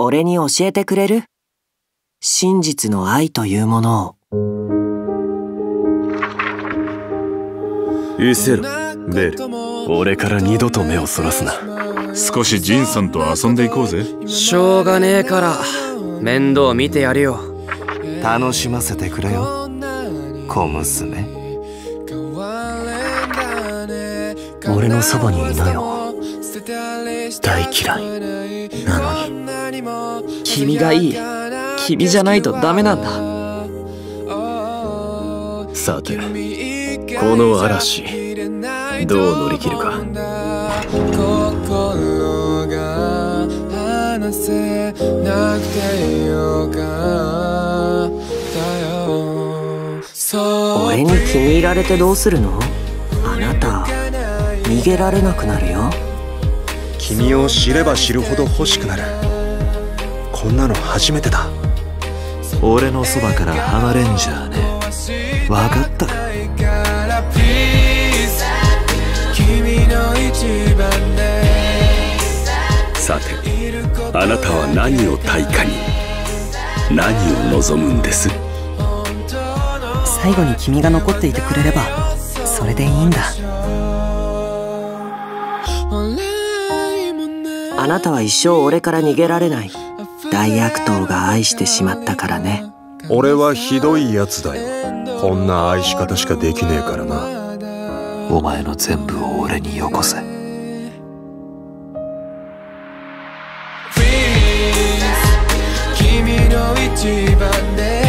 俺に教えてくれる？真実の愛というものを。失せろ、ベル。俺から二度と目をそらすな。少しジンさんと遊んでいこうぜ。しょうがねえから面倒見てやるよ。楽しませてくれよ、小娘。俺のそばにいなよ。大嫌いなのに。君がいい。君じゃないとダメなんだ。さて、この嵐どう乗り切るか。心が離せなくてよかったよ。俺に気に入られてどうするの？あなた逃げられなくなるよ。君を知れば知るほど欲しくなる。こんなの初めてだ。俺のそばから離れんじゃねえ。分かった。さて、あなたは何を対価に、何を望むんです？最後に君が残っていてくれればそれでいいんだ。あなたは一生俺から逃げられない。大悪党が愛してしまったからね。俺はひどいやつだよ。こんな愛し方しかできねえからな。お前の全部を俺によこせ。一番で